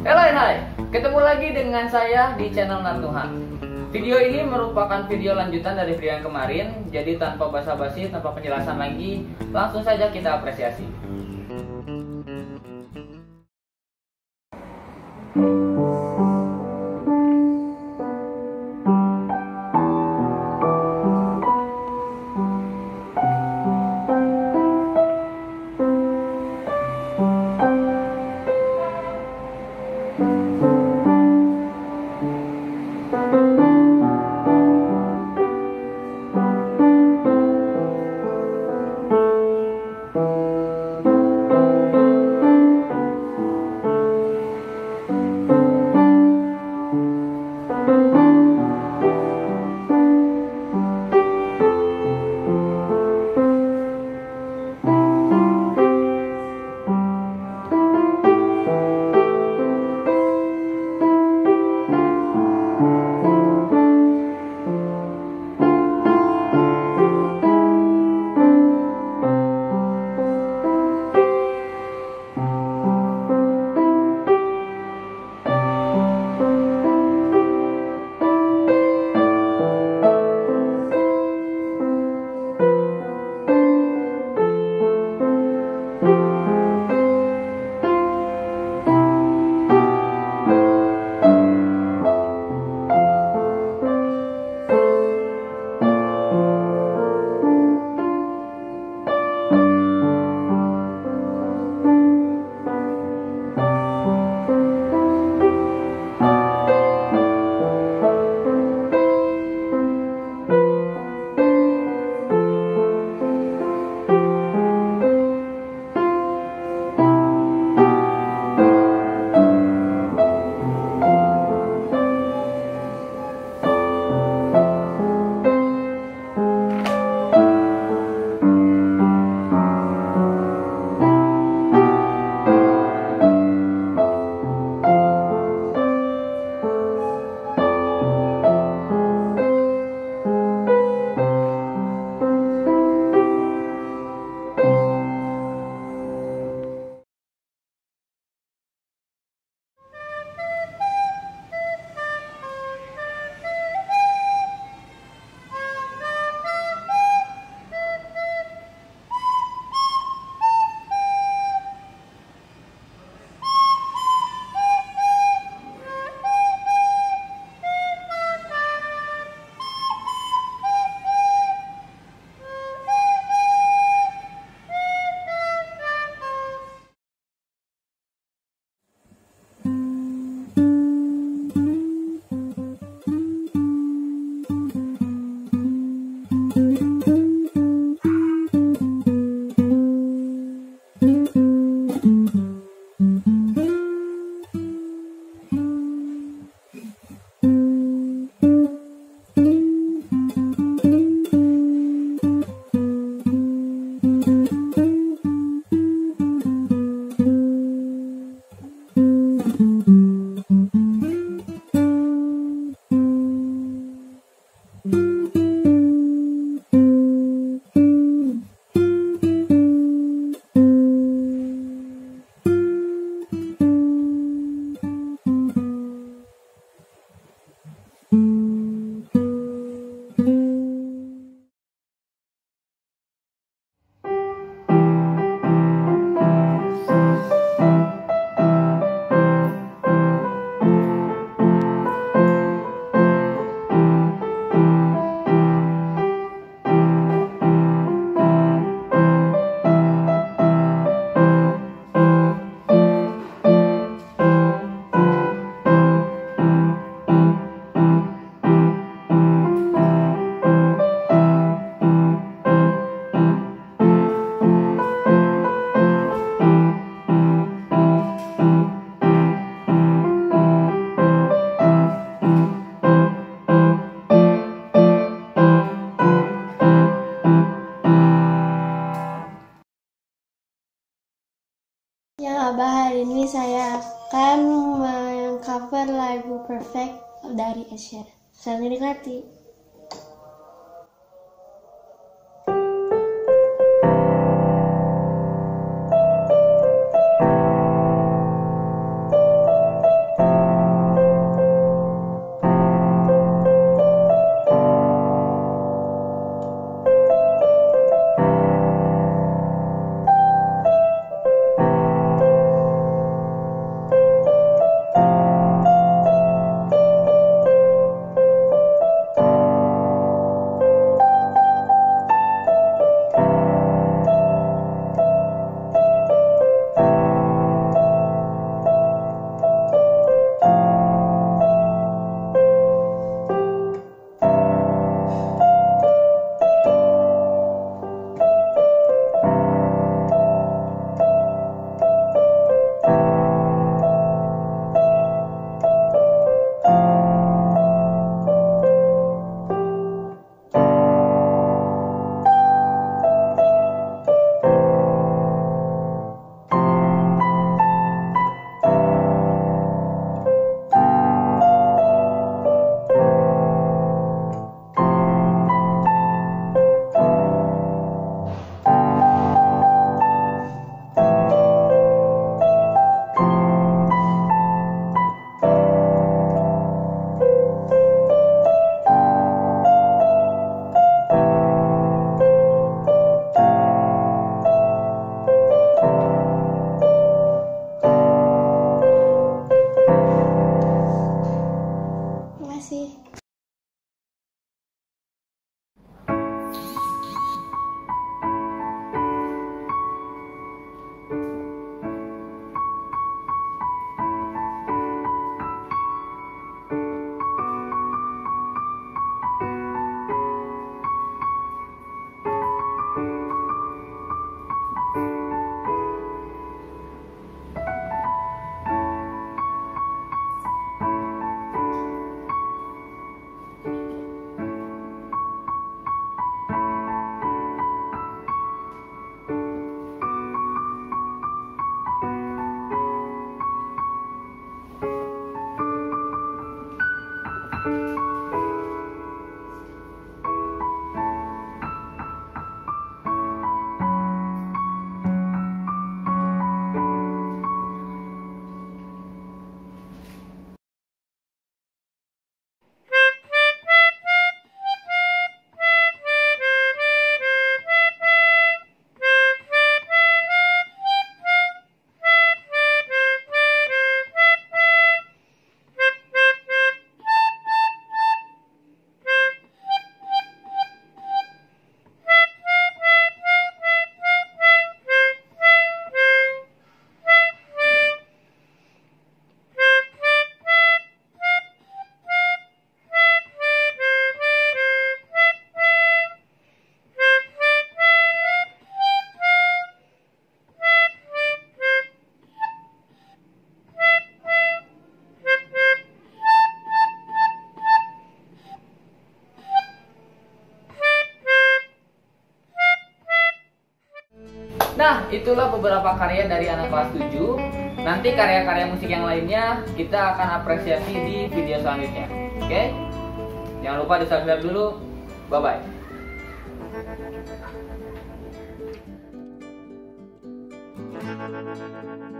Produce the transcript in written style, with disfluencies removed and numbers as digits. Hello, hai. Ketemu lagi dengan saya di channel Natnuha. Video ini merupakan video lanjutan dari video yang kemarin, jadi tanpa basa-basi, tanpa penjelasan lagi, langsung saja kita apresiasi. Hari ini saya akan meng-cover lagu Perfect dari Asia. Selamat menikmati. Nah, itulah beberapa karya dari anak kelas 7. Nanti karya-karya musik yang lainnya kita akan apresiasi di video selanjutnya. Oke? Jangan lupa di-subscribe dulu. Bye-bye.